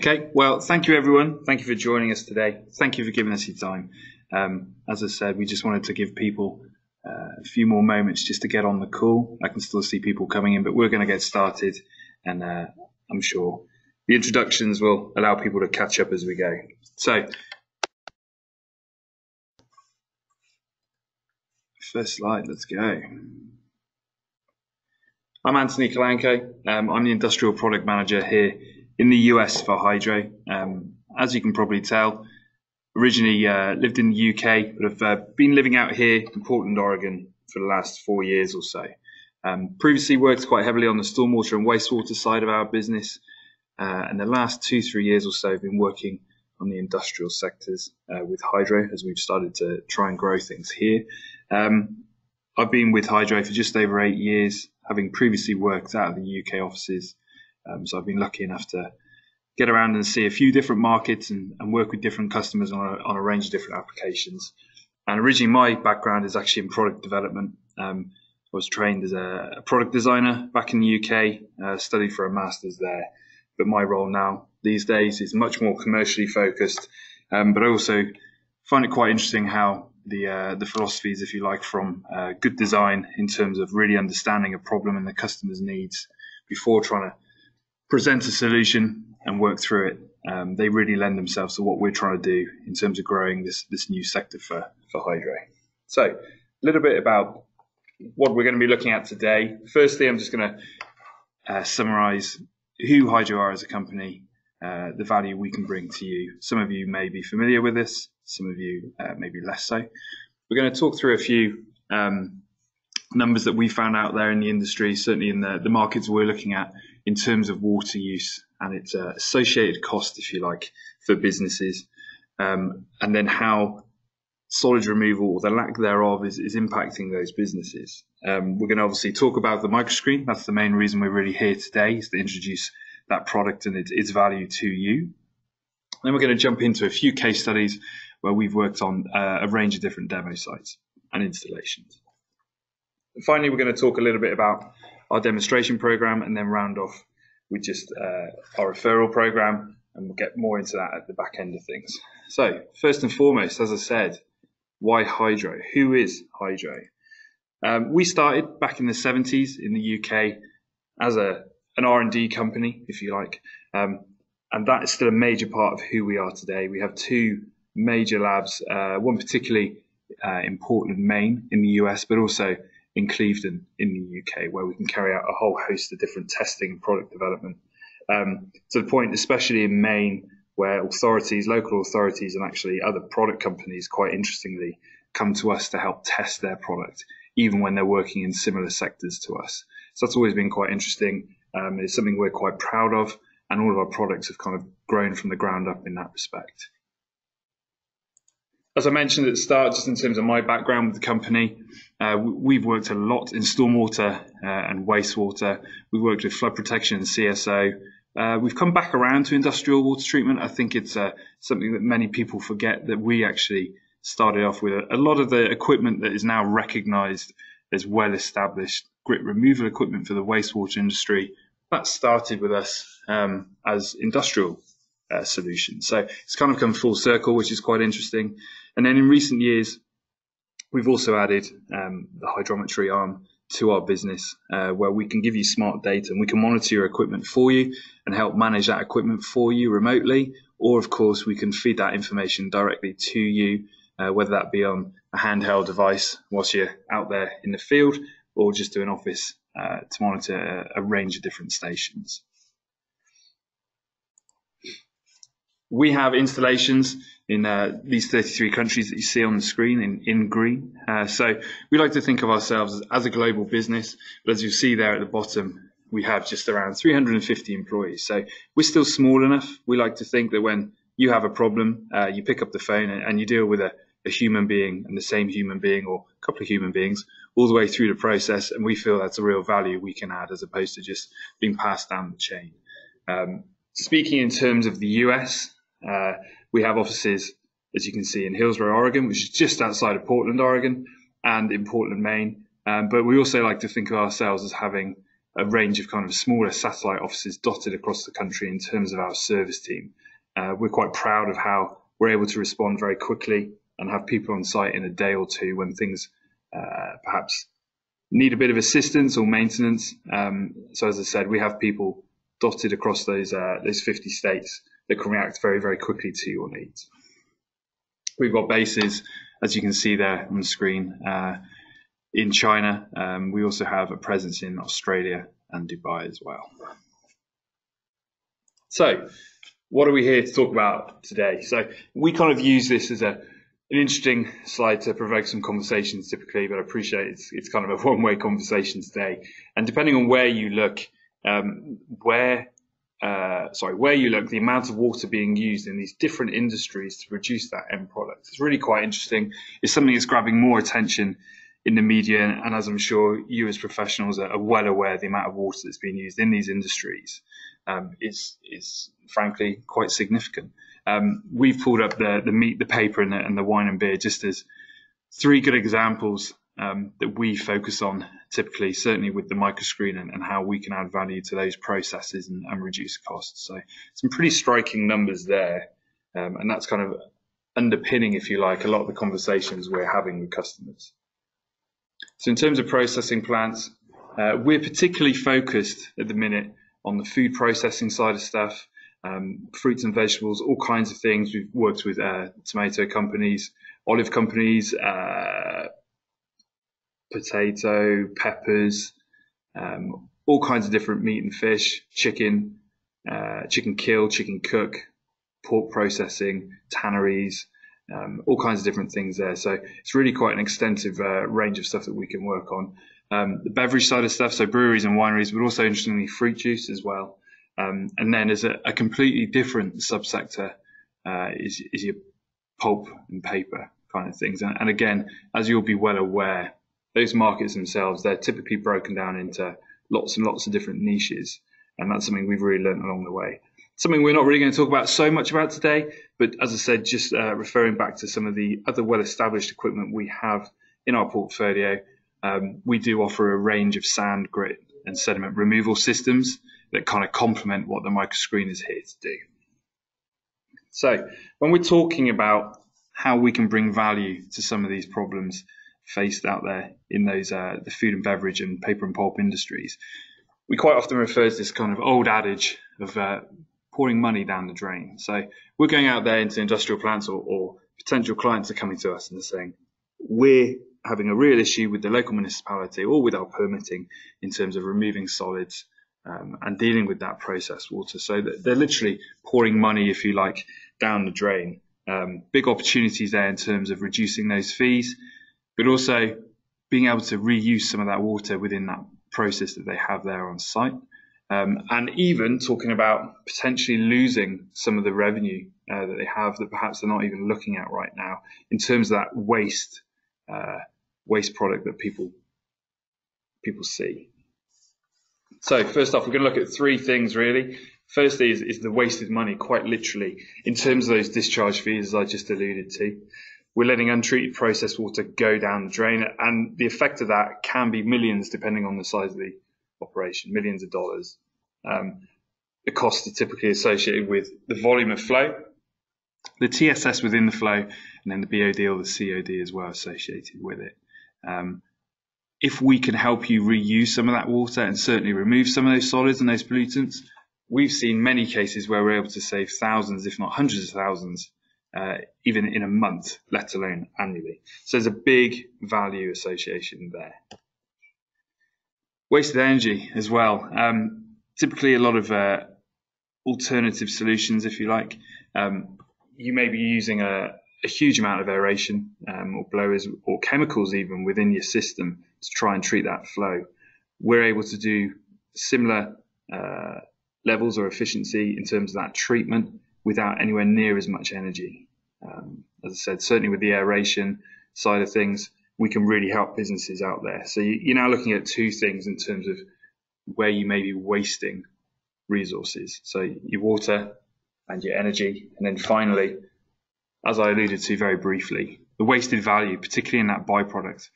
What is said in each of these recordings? Okay, well, thank you, everyone. Thank you for joining us today. Thank you for giving us your time. As I said, we just wanted to give people a few more moments just to get on the call. I can still see people coming in, but we're going to get started, and I'm sure the introductions will allow people to catch up as we go. So, first slide, let's go. I'm Anthony Kolanko. I'm the Industrial Product Manager here in the US for Hydro. As you can probably tell, originally lived in the UK, but have been living out here in Portland, Oregon for the last 4 years or so. Previously worked quite heavily on the stormwater and wastewater side of our business, and the last 2-3 years or so have been working on the industrial sectors with Hydro as we've started to try and grow things here. I've been with Hydro for just over 8 years, having previously worked out of the UK offices. So I've been lucky enough to get around and see a few different markets and work with different customers on a range of different applications. And originally my background is actually in product development. I was trained as a product designer back in the UK, studied for a master's there. But my role now these days is much more commercially focused. But I also find it quite interesting how the philosophies, if you like, from good design in terms of really understanding a problem and the customer's needs before trying to present a solution and work through it. They really lend themselves to what we're trying to do in terms of growing this new sector for Hydro. So a little bit about what we're going to be looking at today. Firstly, I'm just going to summarize who Hydro are as a company, the value we can bring to you. Some of you may be familiar with this, some of you maybe less so. We're going to talk through a few numbers that we found out there in the industry, certainly in the markets we're looking at, in terms of water use and its associated cost, if you like, for businesses, and then how solids removal or the lack thereof is impacting those businesses. We're going to obviously talk about the microscreen. That's the main reason we're really here today, is to introduce that product and its value to you. Then we're going to jump into a few case studies where we've worked on a range of different demo sites and installations. And finally, we're going to talk a little bit about our demonstration program and then round off with just our referral program, and we'll get more into that at the back end of things. So first and foremost, as I said, why Hydro? Who is Hydro? We started back in the 70s in the UK as an R&D company, if you like, and that is still a major part of who we are today. We have two major labs, one particularly in Portland, Maine in the US, but also in Clevedon in the UK, where we can carry out a whole host of different testing and product development. To the point, especially in Maine, where authorities, local authorities, and actually other product companies, quite interestingly, come to us to help test their product, even when they're working in similar sectors to us. So that's always been quite interesting. It's something we're quite proud of, and all of our products have kind of grown from the ground up in that respect. As I mentioned at the start, just in terms of my background with the company, we've worked a lot in stormwater and wastewater. We've worked with flood protection and CSO. We've come back around to industrial water treatment. I think it's something that many people forget, that we actually started off with a lot of the equipment that is now recognized as well-established grit removal equipment for the wastewater industry. That started with us as industrial solution. So it's kind of come full circle, which is quite interesting. And then in recent years, we've also added the hydrometry arm to our business, where we can give you smart data and we can monitor your equipment for you and help manage that equipment for you remotely. Or of course, we can feed that information directly to you, whether that be on a handheld device whilst you're out there in the field, or just to an office to monitor a range of different stations. We have installations in these 33 countries that you see on the screen in green. So we like to think of ourselves as a global business, but as you see there at the bottom, we have just around 350 employees. So we're still small enough. We like to think that when you have a problem, you pick up the phone and you deal with a human being, and the same human being or a couple of human beings all the way through the process. And we feel that's a real value we can add, as opposed to just being passed down the chain. Speaking in terms of the US, we have offices, as you can see, in Hillsboro, Oregon, which is just outside of Portland, Oregon, and in Portland, Maine. But we also like to think of ourselves as having a range of kind of smaller satellite offices dotted across the country in terms of our service team. We're quite proud of how we're able to respond very quickly and have people on site in a day or two when things perhaps need a bit of assistance or maintenance. So as I said, we have people dotted across those 50 states that can react very, very quickly to your needs. We've got bases, as you can see there on the screen, in China. We also have a presence in Australia and Dubai as well. So what are we here to talk about today? So we kind of use this as an interesting slide to provoke some conversations typically, but I appreciate it's kind of a one-way conversation today. And depending on where you look, the amount of water being used in these different industries to produce that end product. It's really quite interesting. It's something that's grabbing more attention in the media, and as I'm sure you as professionals are well aware, the amount of water that's being used in these industries is frankly quite significant. We've pulled up the meat, the paper, and the wine and beer just as three good examples that we focus on typically, certainly with the microscreen, and how we can add value to those processes and reduce costs. So some pretty striking numbers there, and that's kind of underpinning, if you like, a lot of the conversations we're having with customers. So in terms of processing plants, we're particularly focused at the minute on the food processing side of stuff, fruits and vegetables, all kinds of things. We've worked with tomato companies, olive companies, potato, peppers, all kinds of different meat and fish, chicken, chicken kill, chicken cook, pork processing, tanneries, all kinds of different things there. So it's really quite an extensive range of stuff that we can work on. The beverage side of stuff, so breweries and wineries, but also interestingly fruit juice as well. And then as a completely different subsector is your pulp and paper kind of things. And again, as you'll be well aware, those markets themselves, they're typically broken down into lots and lots of different niches. And that's something we've really learned along the way. Something we're not really going to talk about so much about today, but as I said, just referring back to some of the other well-established equipment we have in our portfolio, we do offer a range of sand, grit and sediment removal systems that kind of complement what the microscreen is here to do. So when we're talking about how we can bring value to some of these problems faced out there in those the food and beverage and paper and pulp industries, we quite often refer to this kind of old adage of pouring money down the drain. So we're going out there into industrial plants, or potential clients are coming to us and they're saying, we're having a real issue with the local municipality or with our permitting in terms of removing solids and dealing with that processed water. So they're literally pouring money, if you like, down the drain. Big opportunities there in terms of reducing those fees, but also being able to reuse some of that water within that process that they have there on site. And even talking about potentially losing some of the revenue that they have that perhaps they're not even looking at right now in terms of that waste product that people see. So first off, we're going to look at three things really. Firstly is the wasted money, quite literally, in terms of those discharge fees, as I just alluded to. We're letting untreated processed water go down the drain, and the effect of that can be millions, depending on the size of the operation, millions of dollars. The costs are typically associated with the volume of flow, the TSS within the flow, and then the BOD or the COD as well associated with it. If we can help you reuse some of that water and certainly remove some of those solids and those pollutants, we've seen many cases where we're able to save thousands, if not hundreds of thousands, even in a month, let alone annually. So there's a big value association there. Wasted energy as well. Typically a lot of alternative solutions, if you like. You may be using a huge amount of aeration or blowers or chemicals even within your system to try and treat that flow. We're able to do similar levels or efficiency in terms of that treatment without anywhere near as much energy. As I said, certainly with the aeration side of things, we can really help businesses out there. So you're now looking at two things in terms of where you may be wasting resources. So your water and your energy. And then finally, as I alluded to very briefly, the wasted value, particularly in that byproduct.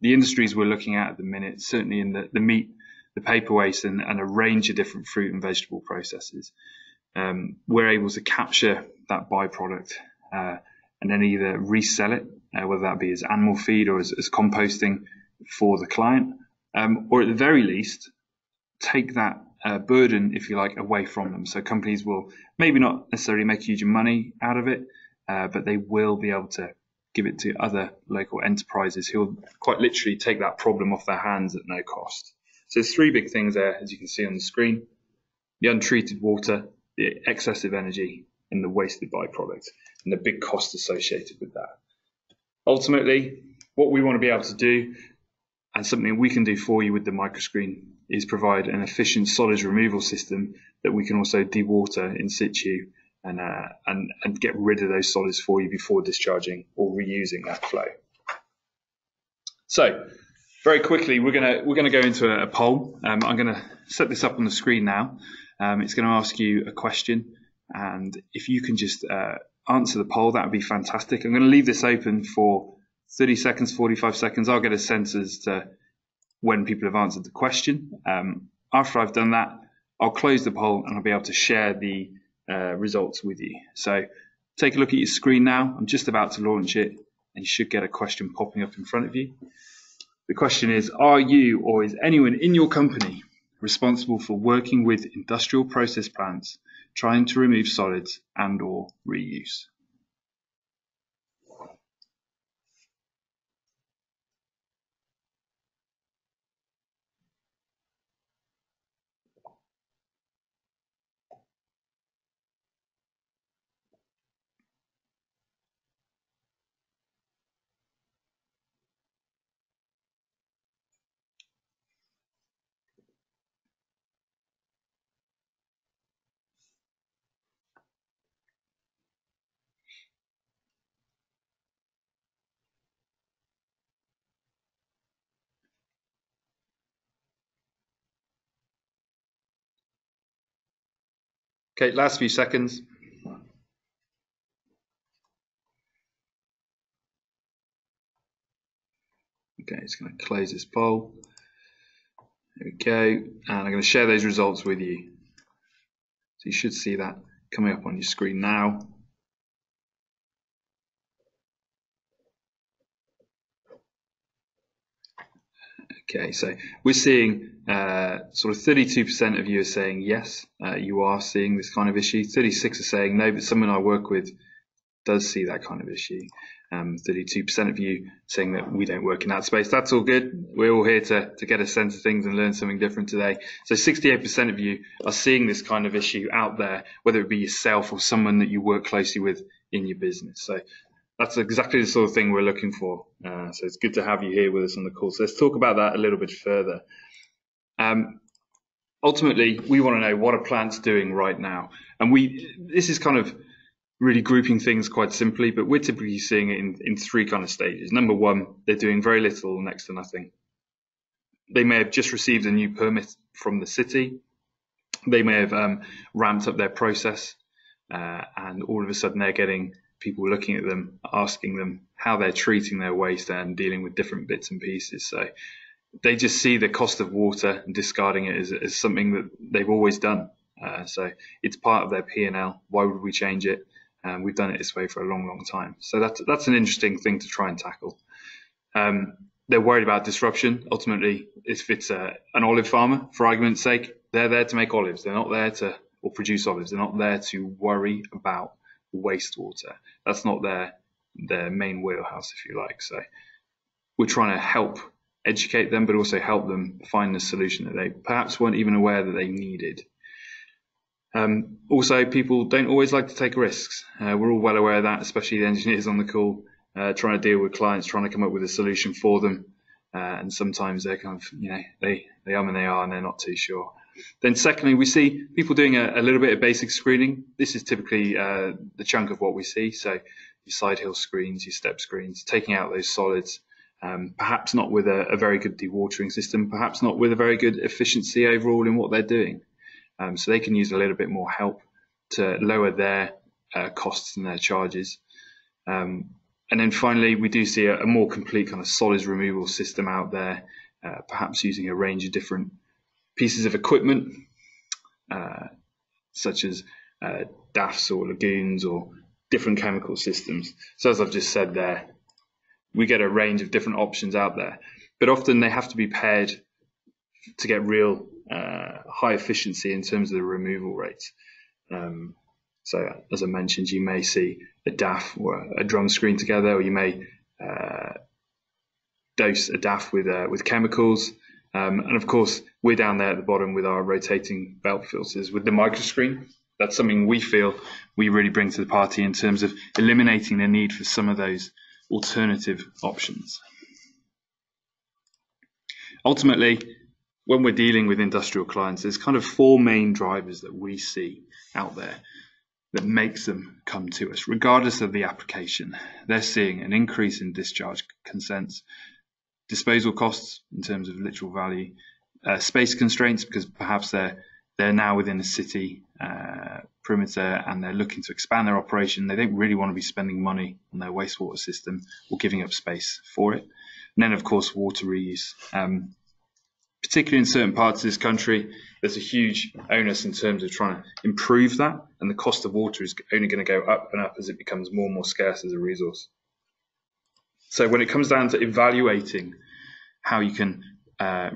The industries we're looking at the minute, certainly in the meat, the paper waste and a range of different fruit and vegetable processes. We're able to capture that byproduct and then either resell it, whether that be as animal feed or as composting for the client, or at the very least, take that burden, if you like, away from them. So companies will maybe not necessarily make huge money out of it, but they will be able to give it to other local enterprises who will quite literally take that problem off their hands at no cost. So there's three big things there, as you can see on the screen: the untreated water, the excessive energy, and the wasted byproduct, and the big cost associated with that. Ultimately, what we want to be able to do, and something we can do for you with the microscreen, is provide an efficient solids removal system that we can also dewater in situ and get rid of those solids for you before discharging or reusing that flow. So very quickly, we're gonna go into a poll. I'm gonna set this up on the screen now. It's gonna ask you a question, and if you can just answer the poll, that would be fantastic. I'm gonna leave this open for 30 seconds, 45 seconds. I'll get a sense as to when people have answered the question. After I've done that, I'll close the poll and I'll be able to share the results with you. So take a look at your screen now. I'm just about to launch it, and you should get a question popping up in front of you. The question is, are you or is anyone in your company responsible for working with industrial process plants trying to remove solids and or reuse? Okay, last few seconds. Okay, it's going to close this poll. There we go. And I'm going to share those results with you. So you should see that coming up on your screen now. Okay, so we're seeing sort of 32% of you are saying yes, you are seeing this kind of issue. 36 are saying no, but someone I work with does see that kind of issue. 32% of you saying that we don't work in that space. That's all good. We're all here to get a sense of things and learn something different today. So 68% of you are seeing this kind of issue out there, whether it be yourself or someone that you work closely with in your business. So that's exactly the sort of thing we're looking for. So it's good to have you here with us on the call. So let's talk about that a little bit further. Ultimately, we want to know what a plant's doing right now. And this is kind of really grouping things quite simply, but we're typically seeing it in three kind of stages. Number one, they're doing very little, next to nothing. They may have just received a new permit from the city. They may have ramped up their process, and all of a sudden they're getting people looking at them, asking them how they're treating their waste and dealing with different bits and pieces. So they just see the cost of water and discarding it as something that they've always done. So it's part of their P&L. Why would we change it? We've done it this way for a long, long time. So that's an interesting thing to try and tackle. They're worried about disruption. Ultimately, if it's an olive farmer, for argument's sake, they're there to make olives. They're not there to or produce olives. They're not there to worry about wastewater. That's not their main wheelhouse, if you like. So we're trying to help educate them, but also help them find the solution that they perhaps weren't even aware that they needed. Also, people don't always like to take risks. We're all well aware of that, especially the engineers on the call, trying to deal with clients, trying to come up with a solution for them. And sometimes they're kind of, you know, they are and they're not too sure. Then secondly, we see people doing a little bit of basic screening. This is typically the chunk of what we see. So your side hill screens, your step screens, taking out those solids, perhaps not with a very good dewatering system, perhaps not with a very good efficiency overall in what they're doing. So they can use a little bit more help to lower their costs and their charges. And then finally, we do see a more complete kind of solids removal system out there, perhaps using a range of different pieces of equipment, such as DAFs or lagoons or different chemical systems. So as I've just said there, we get a range of different options out there, but often they have to be paired to get real high efficiency in terms of the removal rates. So as I mentioned, you may see a DAF or a drum screen together, or you may dose a DAF with chemicals. And of course, we're down there at the bottom with our rotating belt filters with the micro screen. That's something we feel we really bring to the party in terms of eliminating the need for some of those alternative options. Ultimately, when we're dealing with industrial clients, there's kind of four main drivers that we see out there that makes them come to us, regardless of the application. They're seeing an increase in discharge consents, disposal costs in terms of literal value, space constraints, because perhaps they're now within a city perimeter and they're looking to expand their operation. They don't really want to be spending money on their wastewater system or giving up space for it. And then, of course, water reuse. Particularly in certain parts of this country, there's a huge onus in terms of trying to improve that, and the cost of water is only going to go up and up as it becomes more and more scarce as a resource. So when it comes down to evaluating how you can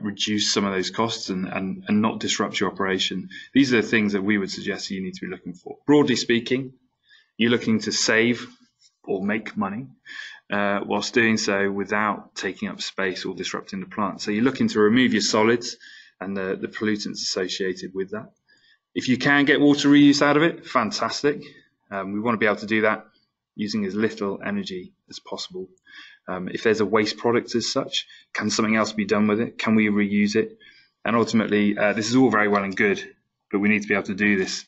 reduce some of those costs and not disrupt your operation, these are the things that we would suggest you need to be looking for. Broadly speaking, you're looking to save or make money whilst doing so without taking up space or disrupting the plant. So you're looking to remove your solids and the pollutants associated with that. If you can get water reuse out of it, fantastic. We want to be able to do that using as little energy as possible. If there's a waste product as such, can something else be done with it? Can we reuse it? And ultimately, this is all very well and good, but we need to be able to do this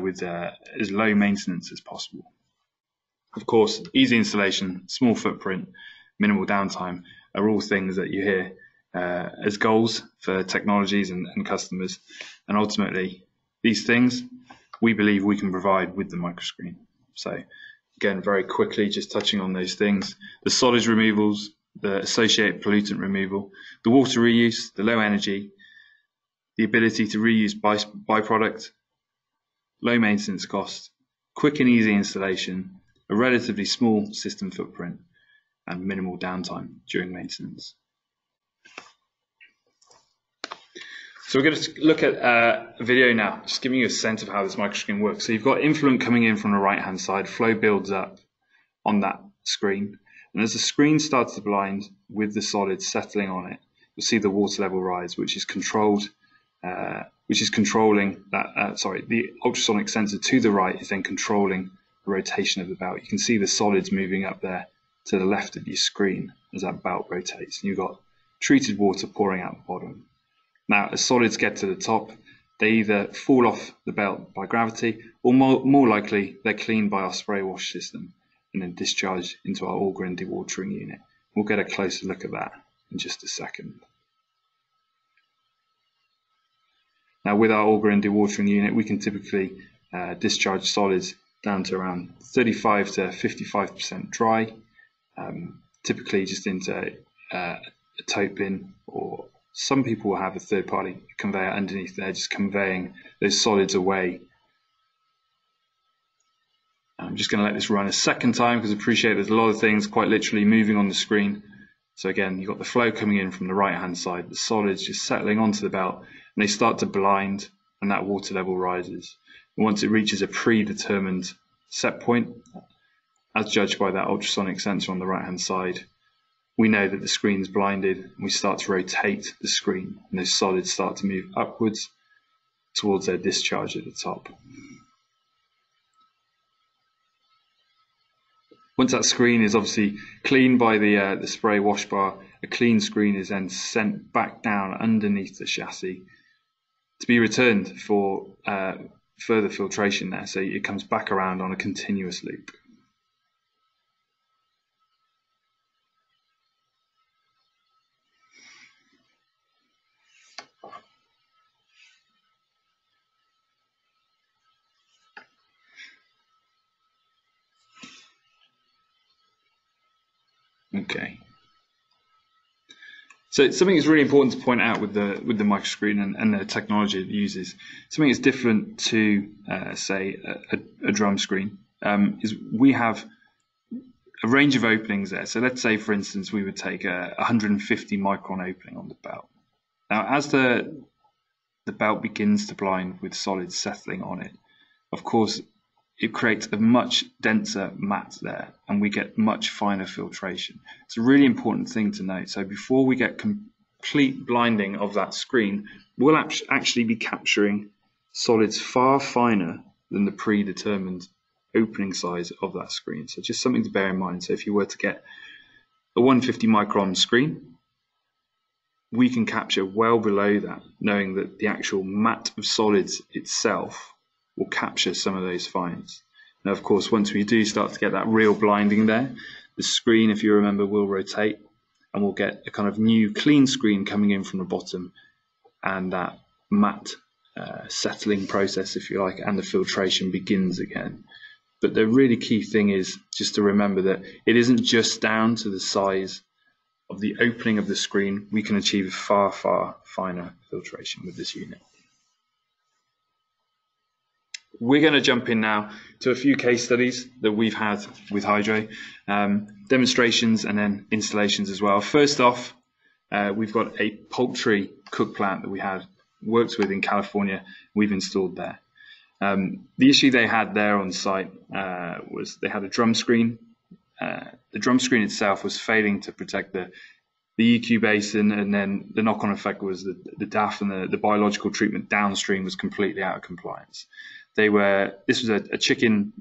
with as low maintenance as possible. Of course, easy installation, small footprint, minimal downtime are all things that you hear as goals for technologies and customers. And ultimately, these things we believe we can provide with the microscreen. So again, very quickly, just touching on those things, the solids removals, the associated pollutant removal, the water reuse, the low energy, the ability to reuse byproduct, low maintenance cost, quick and easy installation, a relatively small system footprint, and minimal downtime during maintenance. So we're going to look at a video now, just giving you a sense of how this microscreen works. So you've got influent coming in from the right-hand side, flow builds up on that screen. And as the screen starts to blind with the solid settling on it, you'll see the water level rise, which is controlling that, the ultrasonic sensor to the right is then controlling the rotation of the belt. You can see the solids moving up there to the left of your screen as that belt rotates. And you've got treated water pouring out the bottom. Now, as solids get to the top, they either fall off the belt by gravity, or more likely, they're cleaned by our spray wash system and then discharged into our Auger dewatering unit. We'll get a closer look at that in just a second. Now, with our Auger dewatering unit, we can typically discharge solids down to around 35 to 55% dry, typically just into a tote bin, or some people will have a third-party conveyor underneath there, just conveying those solids away. I'm just going to let this run a second time because I appreciate there's a lot of things quite literally moving on the screen. So again, you've got the flow coming in from the right-hand side, the solids just settling onto the belt, and they start to blind, and that water level rises. And once it reaches a predetermined set point, as judged by that ultrasonic sensor on the right-hand side, we know that the screen's blinded, and we start to rotate the screen, and those solids start to move upwards towards their discharge at the top. Once that screen is obviously cleaned by the spray wash bar, a clean screen is then sent back down underneath the chassis to be returned for further filtration there, so it comes back around on a continuous loop. So something that's really important to point out with the microscreen and the technology it uses, something that's different to say a drum screen, is we have a range of openings there. So let's say, for instance, we would take a 150 micron opening on the belt. Now, as the belt begins to blind with solids settling on it, of course, it creates a much denser mat there, and we get much finer filtration. It's a really important thing to note. So before we get complete blinding of that screen, we'll actually be capturing solids far finer than the predetermined opening size of that screen. So just something to bear in mind. So if you were to get a 150 micron screen, we can capture well below that, knowing that the actual mat of solids itself will capture some of those fines. Now, of course, once we do start to get that real blinding there, the screen, if you remember, will rotate, and we'll get a kind of new clean screen coming in from the bottom, and that matte settling process, if you like, and the filtration begins again. But the really key thing is just to remember that it isn't just down to the size of the opening of the screen. We can achieve a far, far finer filtration with this unit. We're going to jump in now to a few case studies that we've had with Hydro, demonstrations and then installations as well. First off, we've got a poultry cook plant that we had worked with in California. We've installed there. The issue they had there on site was they had a drum screen. The drum screen itself was failing to protect the EQ basin, and then the knock-on effect was the DAF and the biological treatment downstream was completely out of compliance. This was a chicken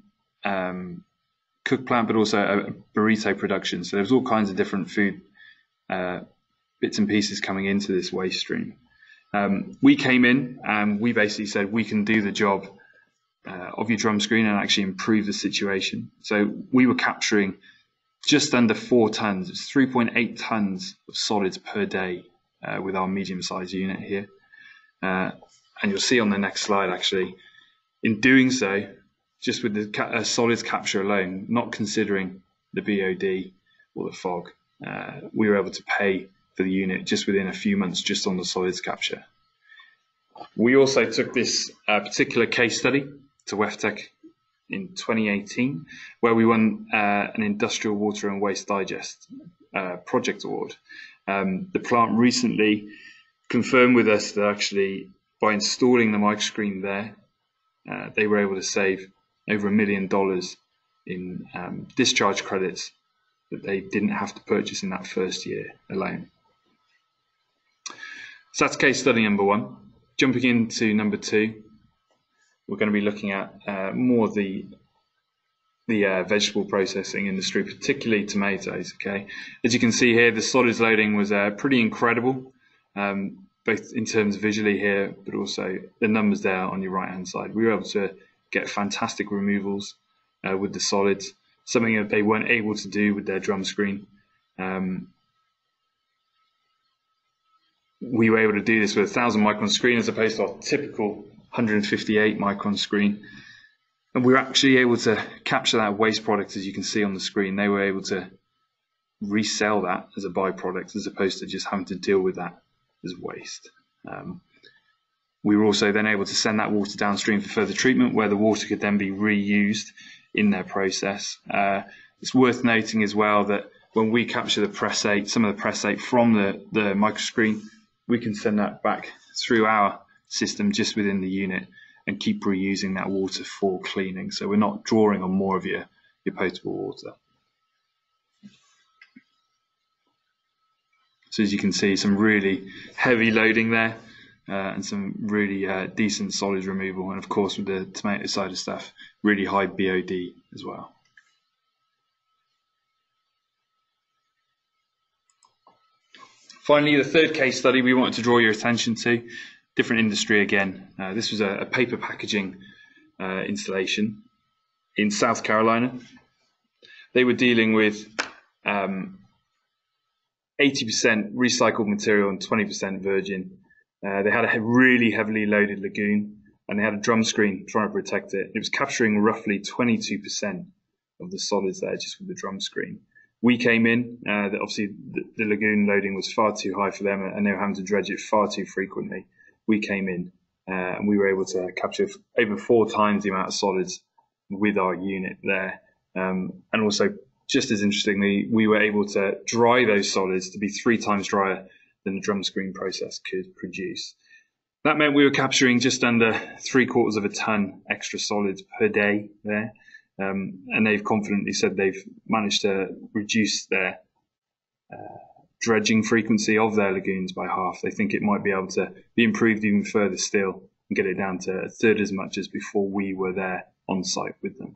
cook plant, but also a burrito production. So there was all kinds of different food bits and pieces coming into this waste stream. We came in and we basically said we can do the job of your drum screen and actually improve the situation. So we were capturing just under 4 tons, it's 3.8 tons of solids per day with our medium-sized unit here. And you'll see on the next slide, actually, in doing so, just with the solids capture alone, not considering the BOD or the fog, we were able to pay for the unit just within a few months, just on the solids capture. We also took this particular case study to WEFTEC in 2018, where we won an Industrial Water and Waste Digest project award. The plant recently confirmed with us that actually by installing the microscreen there, they were able to save over $1 million in discharge credits that they didn't have to purchase in that first year alone. So that's case study number one. Jumping into number two, we're going to be looking at more the vegetable processing industry, particularly tomatoes. Okay, as you can see here, the solids loading was pretty incredible. Both in terms of visually here, but also the numbers there on your right-hand side. We were able to get fantastic removals with the solids, something that they weren't able to do with their drum screen. We were able to do this with a 1,000 micron screen as opposed to our typical 158 micron screen. And we were actually able to capture that waste product, as you can see on the screen. They were able to resell that as a byproduct as opposed to just having to deal with that as waste. We were also then able to send that water downstream for further treatment, where the water could then be reused in their process. It's worth noting as well that when we capture the pressate, some of the pressate from the microscreen, we can send that back through our system just within the unit and keep reusing that water for cleaning. So we're not drawing on more of your potable water. So as you can see, some really heavy loading there and some really decent solids removal. And of course, with the tomato side of stuff, really high BOD as well. Finally, the third case study we wanted to draw your attention to, different industry again. This was a paper packaging installation in South Carolina. They were dealing with 80% recycled material and 20% virgin. They had a really heavily loaded lagoon, and they had a drum screen trying to protect it. It was capturing roughly 22% of the solids there just with the drum screen. we came in, obviously the lagoon loading was far too high for them and they were having to dredge it far too frequently. We came in and we were able to capture over 4 times the amount of solids with our unit there. And also, just as interestingly, we were able to dry those solids to be 3 times drier than the drum screen process could produce. That meant we were capturing just under 3/4 of a ton extra solids per day there. And they've confidently said they've managed to reduce their dredging frequency of their lagoons by half. They think it might be able to be improved even further still and get it down to 1/3 as much as before we were there on site with them.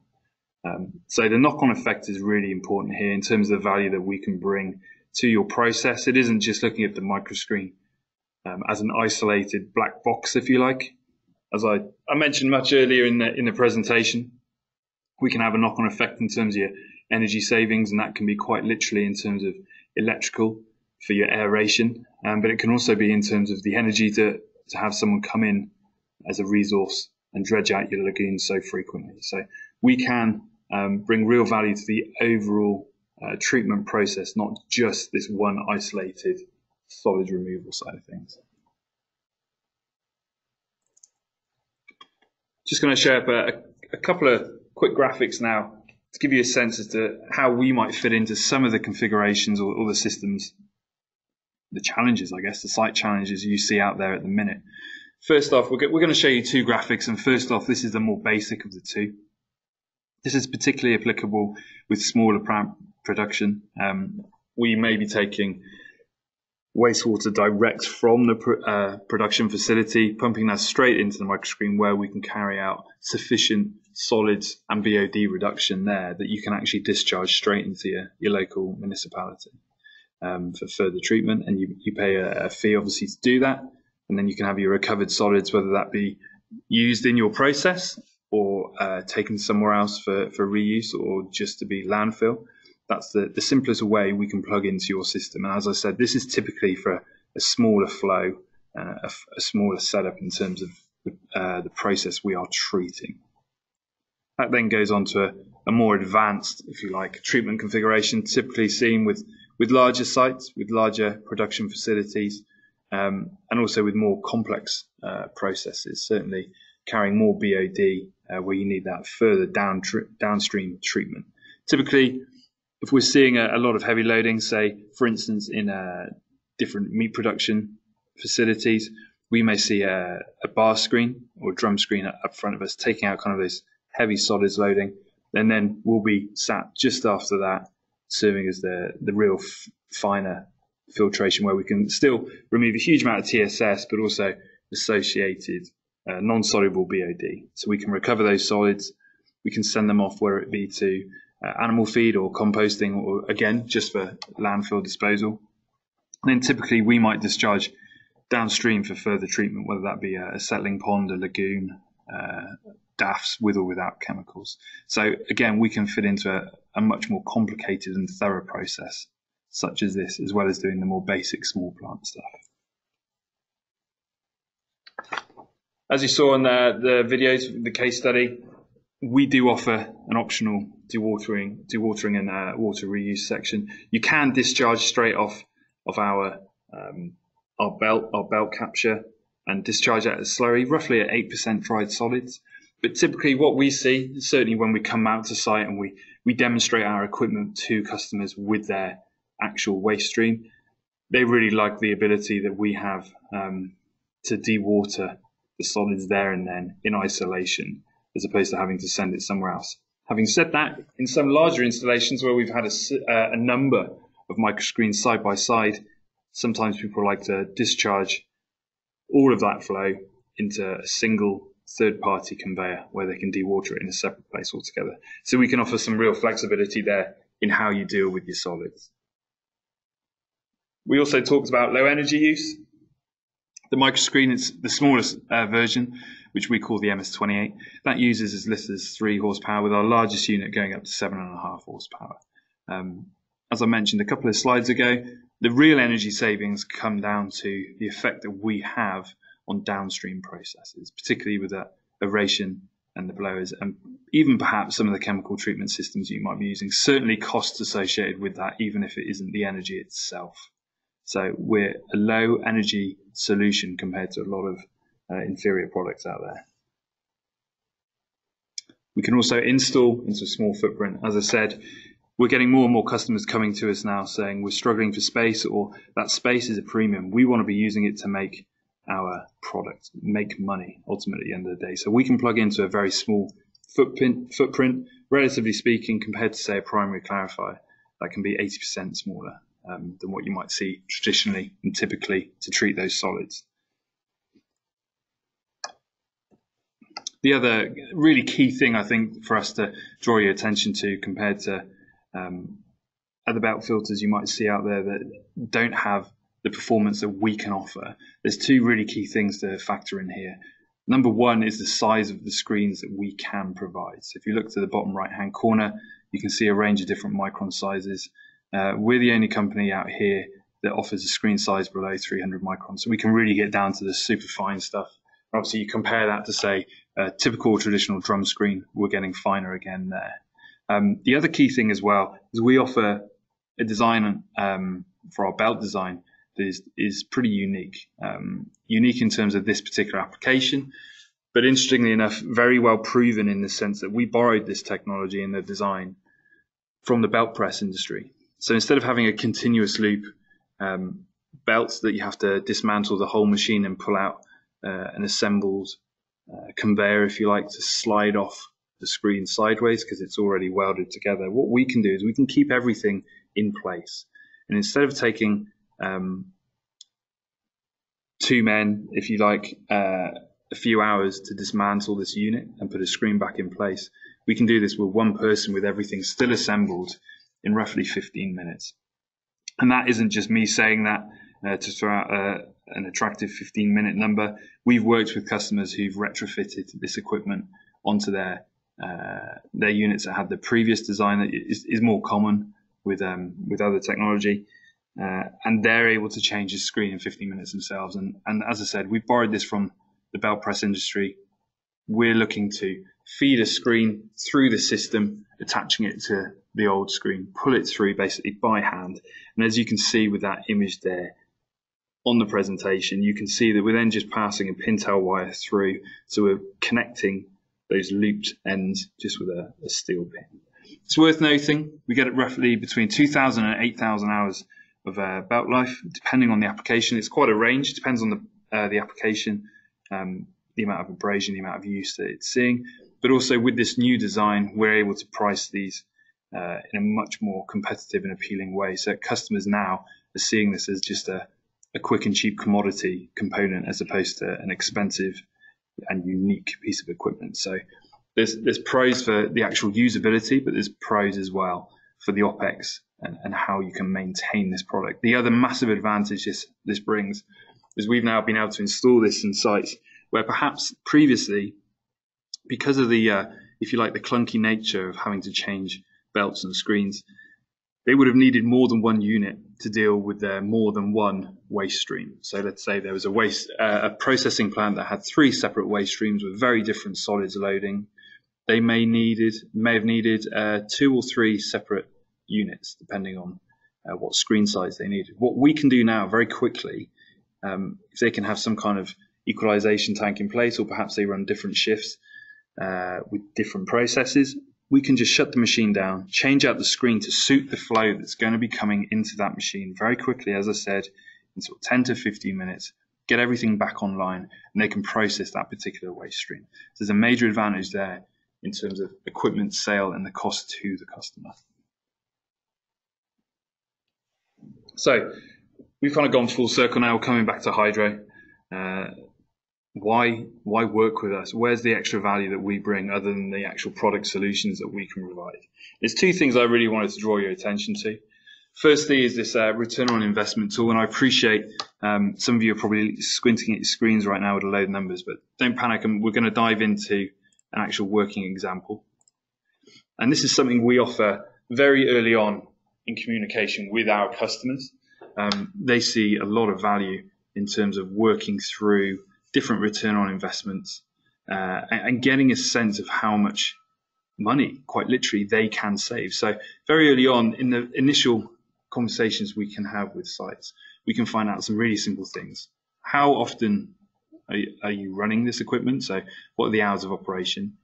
So the knock-on effect is really important here in terms of the value that we can bring to your process. It isn't just looking at the microscreen as an isolated black box, if you like. As I mentioned much earlier in the presentation, we can have a knock-on effect in terms of your energy savings, and that can be quite literally in terms of electrical for your aeration, but it can also be in terms of the energy to have someone come in as a resource and dredge out your lagoons so frequently. So we can bring real value to the overall treatment process, not just this one isolated solid removal side of things. Just going to show up a couple of quick graphics now to give you a sense as to how we might fit into some of the configurations or the systems, the challenges, I guess, the site challenges you see out there at the minute. First off, we're going to show you 2 graphics, and first off, this is the more basic of the 2. This is particularly applicable with smaller plant production. We may be taking wastewater direct from the production facility, pumping that straight into the microscreen where we can carry out sufficient solids and BOD reduction there that you can actually discharge straight into your local municipality for further treatment, and you pay a fee obviously to do that, and then you can have your recovered solids, whether that be used in your process or taken somewhere else for reuse or just to be landfill. That's the simplest way we can plug into your system, and as I said, this is typically for a smaller flow, a smaller setup in terms of the process we are treating. That then goes on to a more advanced, if you like, treatment configuration typically seen with larger sites, with larger production facilities, and also with more complex processes, certainly carrying more BOD where you need that further downstream treatment. Typically, if we're seeing a lot of heavy loading, say, for instance, in different meat production facilities, we may see a bar screen or drum screen up front of us taking out kind of those heavy solids loading, and then we'll be sat just after that serving as the real finer filtration where we can still remove a huge amount of TSS but also associated non-soluble BOD. So we can recover those solids, we can send them off, whether it be to animal feed or composting or again just for landfill disposal. And then typically we might discharge downstream for further treatment, whether that be a settling pond, a lagoon, DAFs with or without chemicals. So again, we can fit into a much more complicated and thorough process such as this, as well as doing the more basic small plant stuff. As you saw in the videos, the case study, we do offer an optional dewatering and water reuse section. You can discharge straight off of our belt capture and discharge out as slurry, roughly at 8% dried solids. But typically what we see, certainly when we come out to site and we demonstrate our equipment to customers with their actual waste stream, they really like the ability that we have to dewater the solids there and then in isolation, as opposed to having to send it somewhere else. Having said that, in some larger installations where we've had a number of microscreens side by side, sometimes people like to discharge all of that flow into a single third-party conveyor where they can dewater it in a separate place altogether. So we can offer some real flexibility there in how you deal with your solids. We also talked about low energy use. The microscreen is the smallest version, which we call the MS28. that uses as little as 3 horsepower, with our largest unit going up to 7.5 horsepower. As I mentioned a couple of slides ago, the real energy savings come down to the effect that we have on downstream processes, particularly with aeration and the blowers, and even perhaps some of the chemical treatment systems you might be using, certainly costs associated with that, even if it isn't the energy itself. So we're a low energy solution compared to a lot of inferior products out there. We can also install into a small footprint. As I said, we're getting more and more customers coming to us now saying we're struggling for space, or that space is a premium. We want to be using it to make our product, make money ultimately at the end of the day. So we can plug into a very small footprint, relatively speaking, compared to say a primary clarifier, that can be 80% smaller than what you might see traditionally and typically to treat those solids. The other really key thing I think for us to draw your attention to compared to other belt filters you might see out there that don't have the performance that we can offer, there's two really key things to factor in here. Number one is the size of the screens that we can provide. So if you look to the bottom right hand corner, you can see a range of different micron sizes. We're the only company out here that offers a screen size below 300 microns. So we can really get down to the super fine stuff. Obviously you compare that to say a typical traditional drum screen, we're getting finer again there. The other key thing as well is we offer a design for our belt design that is pretty unique. Unique in terms of this particular application, but interestingly enough, very well proven in the sense that we borrowed this technology in the design from the belt press industry. So instead of having a continuous loop belt that you have to dismantle the whole machine and pull out an assembled conveyor, if you like, to slide off the screen sideways because it's already welded together, what we can do is we can keep everything in place. And instead of taking two men, if you like, a few hours to dismantle this unit and put a screen back in place, we can do this with one person with everything still assembled in roughly 15 minutes. And that isn't just me saying that to throw out an attractive 15-minute number. We've worked with customers who've retrofitted this equipment onto their units that had the previous design that is more common with other technology, and they're able to change the screen in 15 minutes themselves. And as I said, we borrowed this from the belt press industry. We're looking to feed a screen through the system, attaching it to the old screen, pull it through basically by hand. And as you can see with that image there on the presentation, you can see that we're then just passing a pintail wire through, so we're connecting those looped ends just with a steel pin. It's worth noting, we get roughly between 2,000 and 8,000 hours of belt life, depending on the application. It's quite a range, depends on the application, the amount of abrasion, the amount of use that it's seeing. But also with this new design, we're able to price these in a much more competitive and appealing way. So customers now are seeing this as just a quick and cheap commodity component as opposed to an expensive and unique piece of equipment. So there's pros for the actual usability, but there's pros as well for the OpEx and how you can maintain this product. The other massive advantage this brings is we've now been able to install this in sites where perhaps previously, because of the, if you like, the clunky nature of having to change belts and screens, they would have needed more than one unit to deal with their more than one waste stream. So let's say there was a processing plant that had three separate waste streams with very different solids loading. They may have needed two or three separate units, depending on what screen size they needed. What we can do now very quickly, if they can have some kind of equalization tank in place, or perhaps they run different shifts with different processes, we can just shut the machine down, change out the screen to suit the flow that's going to be coming into that machine very quickly, as I said, in sort of 10 to 15 minutes, get everything back online, and they can process that particular waste stream. So there's a major advantage there in terms of equipment sale and the cost to the customer. So we've kind of gone full circle now, we're coming back to Hydro. Why work with us? Where's the extra value that we bring other than the actual product solutions that we can provide? There's two things I really wanted to draw your attention to. Firstly is this return on investment tool, and I appreciate some of you are probably squinting at your screens right now with a load of numbers, but don't panic, and we're going to dive into an actual working example. And this is something we offer very early on in communication with our customers. They see a lot of value in terms of working through different return on investments and getting a sense of how much money, quite literally, they can save. So very early on in the initial conversations we can have with sites, we can find out some really simple things. How often are you running this equipment? So what are the hours of operation?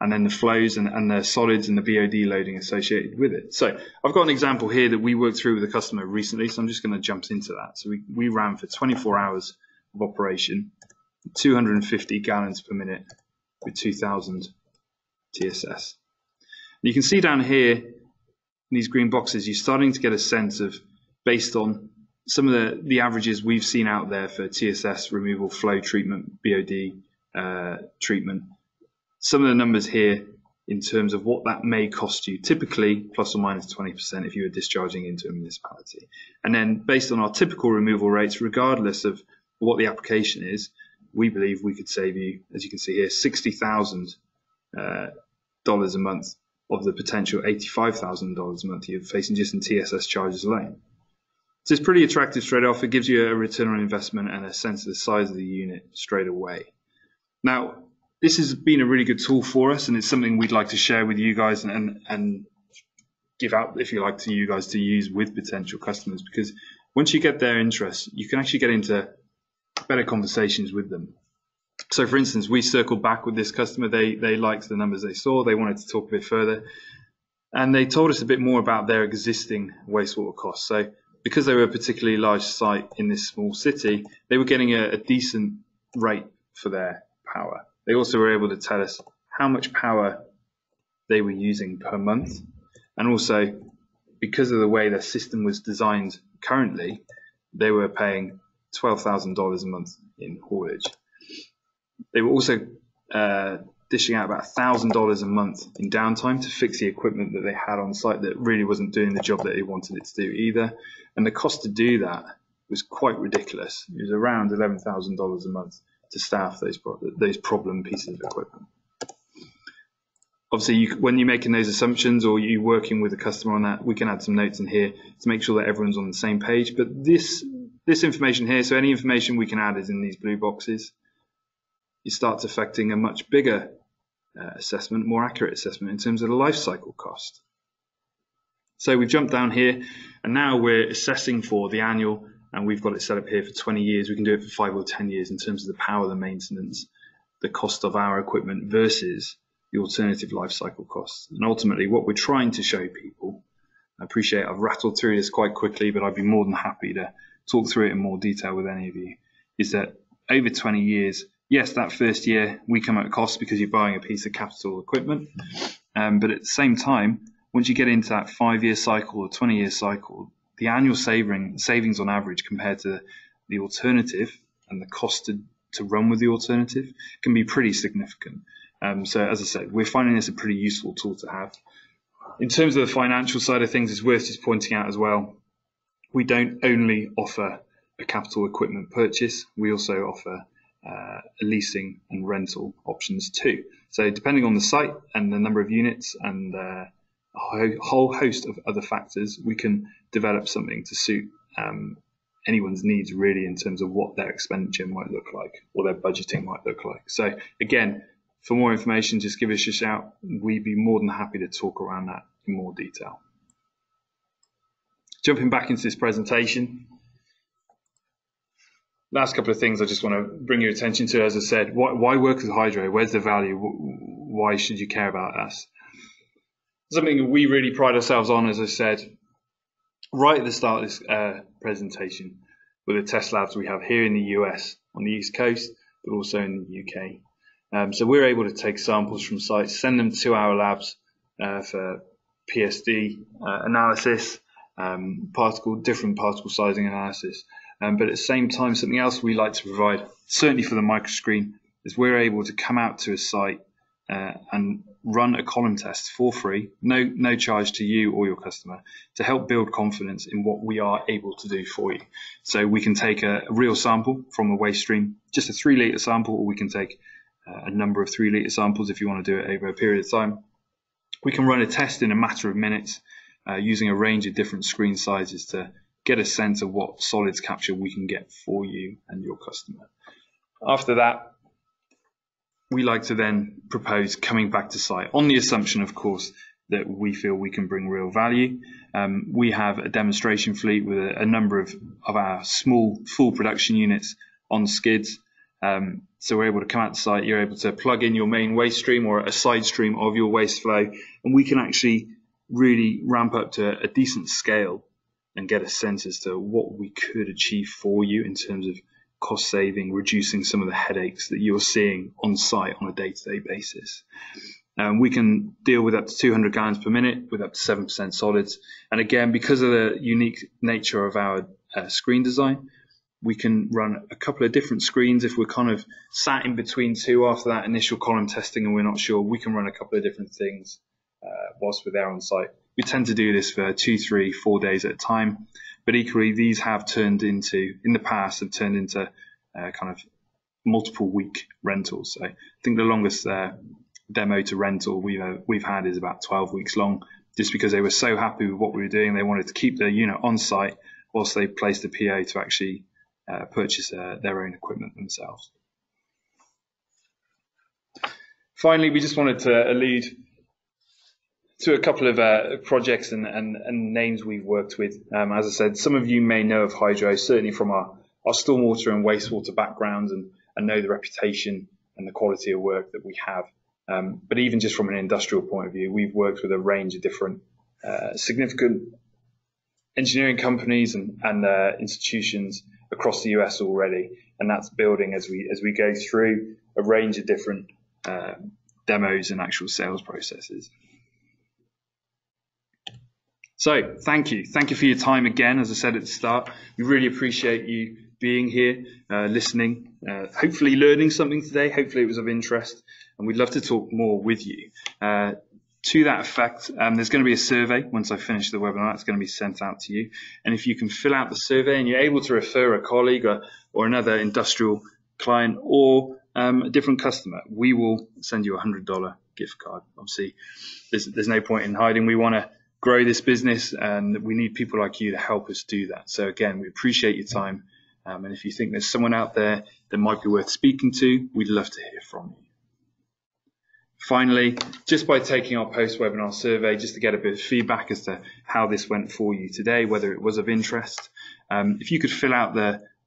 And then the flows and the solids and the BOD loading associated with it. So I've got an example here that we worked through with a customer recently, so I'm just going to jump into that. So we ran for 24 hours of operation, 250 gallons per minute with 2,000 TSS. And you can see down here in these green boxes, you're starting to get a sense of, based on some of the averages we've seen out there for TSS removal, flow treatment, BOD treatment, some of the numbers here in terms of what that may cost you, typically plus or minus 20% if you are discharging into a municipality. And then based on our typical removal rates, regardless of what the application is, we believe we could save you, as you can see here, $60,000 a month of the potential $85,000 a month you're facing just in TSS charges alone. So it's pretty attractive straight off. It gives you a return on investment and a sense of the size of the unit straight away. Now, this has been a really good tool for us, and it's something we'd like to share with you guys and give out, if you like, to you guys to use with potential customers, because once you get their interest, you can actually get into better conversations with them. So for instance, we circled back with this customer. They liked the numbers they saw. They wanted to talk a bit further, and they told us a bit more about their existing wastewater costs. So because they were a particularly large site in this small city, they were getting a decent rate for their power. They also were able to tell us how much power they were using per month. And also, because of the way their system was designed currently, they were paying $12,000 a month in haulage. They were also dishing out about $1,000 a month in downtime to fix the equipment that they had on site that really wasn't doing the job that they wanted it to do either. And the cost to do that was quite ridiculous. It was around $11,000 a month to staff those problem pieces of equipment. Obviously, when you're making those assumptions or you're working with a customer on that, we can add some notes in here to make sure that everyone's on the same page. But this information here, so any information we can add is in these blue boxes. It starts affecting a much bigger assessment, more accurate assessment in terms of the life cycle cost. So we've jumped down here, and now we're assessing for the annual. And we've got it set up here for 20 years. We can do it for 5 or 10 years in terms of the power, the maintenance, the cost of our equipment versus the alternative life cycle costs. And ultimately, what we're trying to show people, I appreciate I've rattled through this quite quickly, but I'd be more than happy to talk through it in more detail with any of you, is that over 20 years, yes, that first year we come at a cost because you're buying a piece of capital equipment. But at the same time, once you get into that 5-year cycle or 20-year cycle, the annual savings on average compared to the alternative and the cost to run with the alternative can be pretty significant. So as I said, we're finding this a pretty useful tool to have. In terms of the financial side of things, it's worth just pointing out as well, we don't only offer a capital equipment purchase, we also offer leasing and rental options too. So depending on the site and the number of units and a whole host of other factors, we can develop something to suit anyone's needs really in terms of what their expenditure might look like or their budgeting might look like. So again, for more information, just give us a shout. We'd be more than happy to talk around that in more detail. Jumping back into this presentation, last couple of things I just want to bring your attention to. As I said, why work with Hydro? Where's the value? Why should you care about us? Something we really pride ourselves on, as I said, right at the start of this presentation, with the test labs we have here in the US on the East Coast, but also in the UK. So we're able to take samples from sites, send them to our labs for PSD analysis, different particle sizing analysis. But at the same time, something else we like to provide, certainly for the microscreen, is we're able to come out to a site and run a column test for free, no charge to you or your customer, to help build confidence in what we are able to do for you. So we can take a real sample from a waste stream, just a 3-litre sample, or we can take a number of 3-litre samples if you want to do it over a period of time. We can run a test in a matter of minutes using a range of different screen sizes to get a sense of what solids capture we can get for you and your customer. After that, we like to then propose coming back to site on the assumption, of course, that we feel we can bring real value. We have a demonstration fleet with a number of our small full production units on skids. So we're able to come out to site, you're able to plug in your main waste stream or a side stream of your waste flow, and we can actually really ramp up to a decent scale and get a sense as to what we could achieve for you in terms of cost saving, reducing some of the headaches that you're seeing on site on a day-to-day basis. We can deal with up to 200 gallons per minute with up to 7% solids. And again, because of the unique nature of our screen design, we can run a couple of different screens. If we're kind of sat in between two after that initial column testing and we're not sure, we can run a couple of different things whilst we're there on site. We tend to do this for 2, 3, 4 days at a time. But equally, these have turned into, in the past, have turned into kind of multiple week rentals. So I think the longest demo to rental we've had is about 12 weeks long, just because they were so happy with what we were doing. They wanted to keep their unit on site whilst they placed a PO to actually purchase their own equipment themselves. Finally, we just wanted to allude to a couple of projects and names we've worked with. As I said, some of you may know of Hydro, certainly from our stormwater and wastewater backgrounds, and know the reputation and the quality of work that we have. But even just from an industrial point of view, we've worked with a range of different significant engineering companies and institutions across the US already, and that's building as we go through a range of different demos and actual sales processes. So thank you for your time again. As I said at the start, we really appreciate you being here, listening, hopefully learning something today. Hopefully it was of interest, and we'd love to talk more with you. To that effect, there's going to be a survey once I finish the webinar. That's going to be sent out to you. And if you can fill out the survey and you're able to refer a colleague or another industrial client or a different customer, we will send you a $100 gift card. Obviously, there's no point in hiding. We want to grow this business, and we need people like you to help us do that. So again, we appreciate your time, and if you think there's someone out there that might be worth speaking to, we'd love to hear from you. Finally, just by taking our post-webinar survey, just to get a bit of feedback as to how this went for you today, whether it was of interest, if you could fill out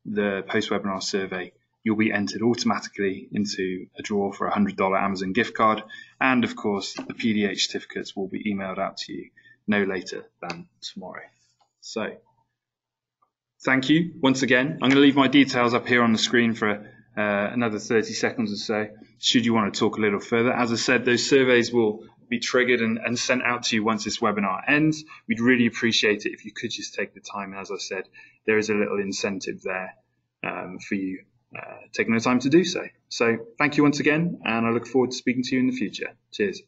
the post-webinar survey, you'll be entered automatically into a draw for a $100 Amazon gift card, and of course the PDH certificates will be emailed out to you no later than tomorrow. So thank you once again. I'm going to leave my details up here on the screen for another 30 seconds or so, should you want to talk a little further. As I said, those surveys will be triggered and sent out to you once this webinar ends. We'd really appreciate it if you could just take the time. And as I said, there is a little incentive there for you taking the time to do so. So thank you once again, and I look forward to speaking to you in the future. Cheers.